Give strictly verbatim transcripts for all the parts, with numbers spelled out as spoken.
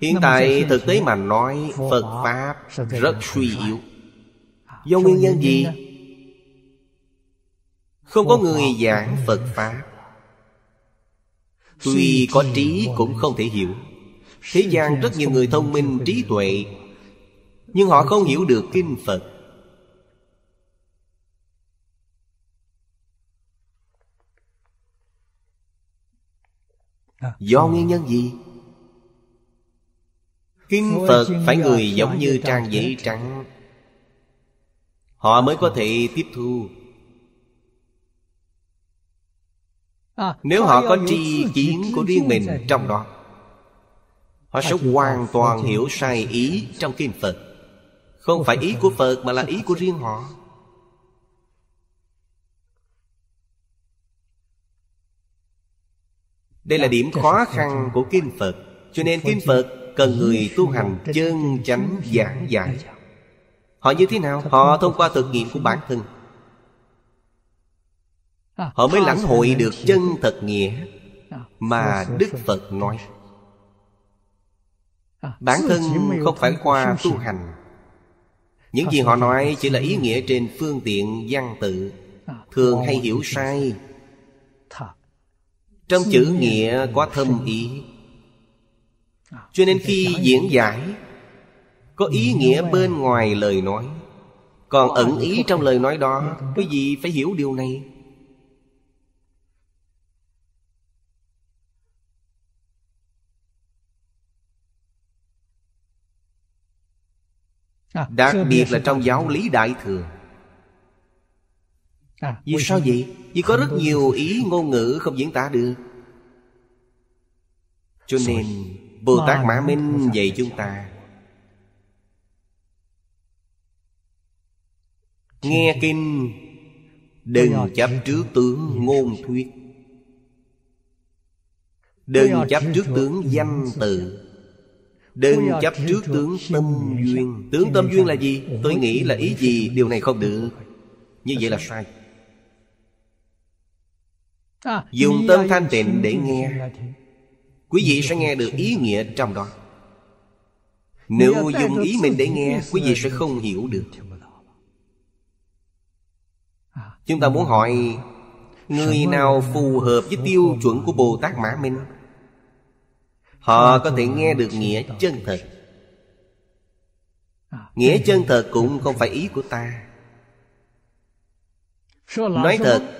Hiện tại thực tế mà nói, Phật Pháp rất suy yếu. Do nguyên nhân gì? Không có người giảng Phật Pháp. Tuy có trí cũng không thể hiểu. Thế gian rất nhiều người thông minh trí tuệ, nhưng họ không hiểu được kinh Phật. Do nguyên nhân gì? Kinh Phật phải người giống như trang giấy trắng, họ mới có thể tiếp thu. Nếu họ có tri kiến của riêng mình trong đó, họ sẽ hoàn toàn hiểu sai ý trong kinh Phật. Không phải ý của Phật mà là ý của riêng họ. Đây là điểm khó khăn của kinh Phật. Cho nên kinh Phật cần người tu hành chân chánh giảng giải. Họ như thế nào? Họ thông qua thực nghiệm của bản thân, họ mới lãnh hội được chân thật nghĩa mà Đức Phật nói. Bản thân không phải qua tu hành, những gì họ nói chỉ là ý nghĩa trên phương tiện văn tự, thường hay hiểu sai. Trong chữ nghĩa có thâm ý, cho nên khi diễn giải có ý nghĩa bên ngoài lời nói, còn ẩn ý trong lời nói đó. Quý vị phải hiểu điều này. Đặc biệt là trong giáo lý Đại Thừa. Vì sao vậy? Vì có rất nhiều ý ngôn ngữ không diễn tả được. Cho nên Bồ Tát Mã Minh dạy chúng ta nghe kinh đừng chấp trước tướng ngôn thuyết, đừng chấp trước tướng danh từ, đừng chấp trước tướng tâm duyên. Tướng tâm duyên là gì? Tôi nghĩ là ý gì, điều này không được. Như vậy là sai. Dùng tâm thanh tịnh để nghe, quý vị sẽ nghe được ý nghĩa trong đó. Nếu dùng ý mình để nghe, quý vị sẽ không hiểu được. Chúng ta muốn hỏi người nào phù hợp với tiêu chuẩn của Bồ Tát Mã Minh, họ có thể nghe được nghĩa chân thật. Nghĩa chân thật cũng không phải ý của ta. Nói thật,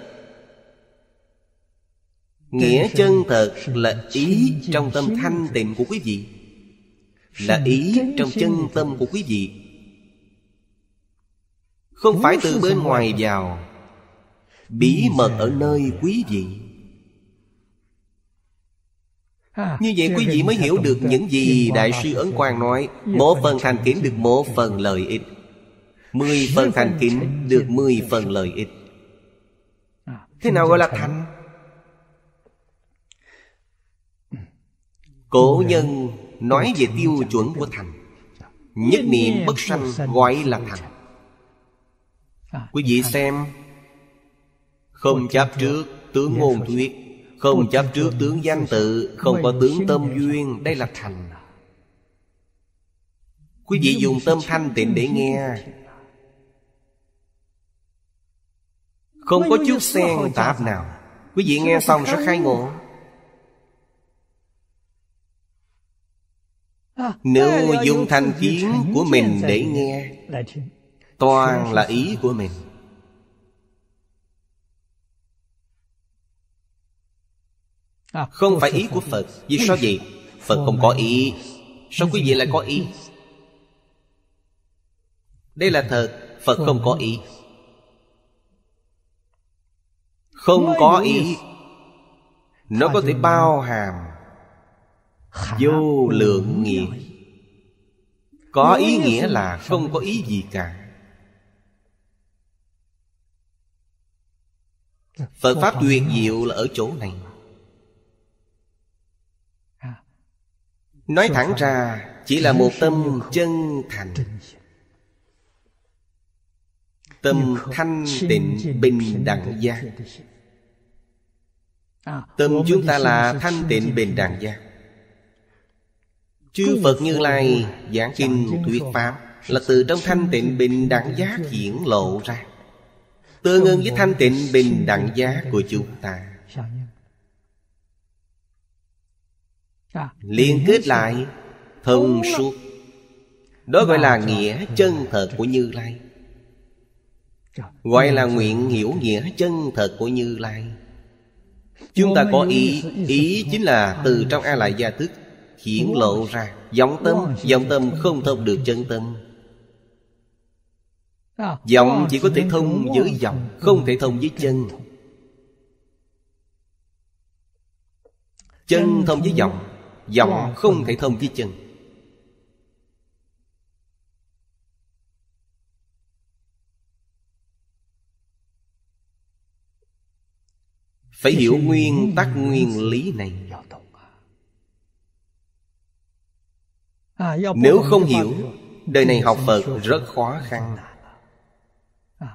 nghĩa chân thật là ý trong tâm thanh tịnh của quý vị, là ý trong chân tâm của quý vị, không phải từ bên ngoài vào, bí mật ở nơi quý vị. Như vậy quý vị mới hiểu được những gì Đại sư Ấn Quang nói. Một phần thành kính được một phần lợi ích, mười phần thành kính được mười phần lợi ích. Thế nào gọi là thành? Cổ nhân nói về tiêu chuẩn của thành, nhất niệm bất sanh gọi là thành. Quý vị xem, không chấp trước tướng ngôn thuyết, không chấp trước tướng danh tự, không có tướng tâm duyên, đây là thành. Quý vị dùng tâm thanh tịnh để nghe, không có chút xen tạp nào. Quý vị nghe xong sẽ khai ngộ. Nếu dùng thành kiến của mình để nghe, toàn là ý của mình. Không phải ý của Phật. Vì sao vậy? Phật không có ý, sao quý vị lại có ý? Đây là thật. Phật không có ý. Không có ý, nó có thể bao hàm vô lượng nghĩa. Có ý nghĩa là không có ý gì cả. Phật Pháp tuyệt diệu là ở chỗ này. Nói thẳng ra, chỉ là một tâm chân thành, tâm thanh tịnh bình đẳng giác. Tâm chúng ta là thanh tịnh bình đẳng giác, Chư Phật Như Lai giảng kinh thuyết pháp là từ trong thanh tịnh bình đẳng giác hiển lộ ra, tương ứng với thanh tịnh bình đẳng giác của chúng ta, liên kết lại thông suốt. Đó gọi là nghĩa chân thật của Như Lai, gọi là nguyện hiểu nghĩa chân thật của Như Lai. Chúng ta có ý, ý chính là từ trong A Lại Gia Thức hiển lộ ra vọng tâm. Vọng tâm không thông được chân tâm, vọng chỉ có thể thông với vọng, không thể thông với chân. Chân thông với vọng, vọng không thể thông với chân. Phải hiểu nguyên tắc nguyên lý này. Nếu không hiểu, đời này học Phật rất khó khăn.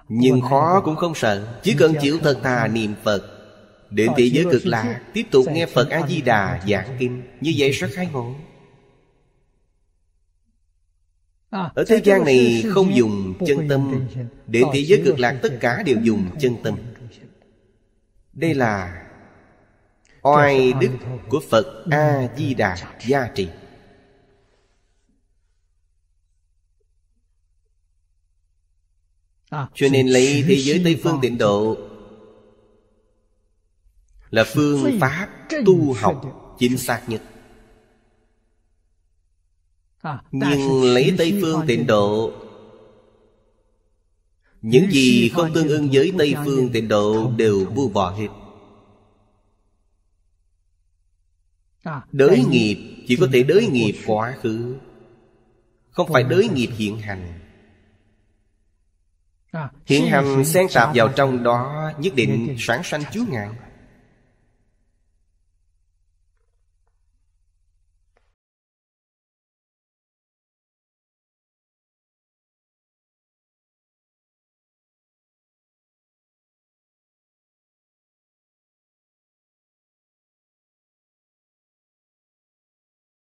Nhưng khó cũng không sợ, chỉ cần chịu thật thà niệm Phật. Đến thế giới cực lạc, tiếp tục nghe Phật A-di-đà giảng kinh. Như vậy sẽ khai ngộ. Ở thế gian này không dùng chân tâm, đến thế giới cực lạc tất cả đều dùng chân tâm. Đây là oai đức của Phật A-di-đà gia trì. Cho nên lấy thế giới Tây Phương Tịnh Độ là phương pháp tu học chính xác nhất. Nhưng lấy Tây Phương Tịnh Độ, những gì không tương ứng với Tây Phương Tịnh Độ đều buông bỏ hết. Đới nghiệp chỉ có thể đới nghiệp quá khứ, không phải đới nghiệp hiện hành. Hiện hành xen tạp vào trong đó, nhất định sản sanh chướng ngại.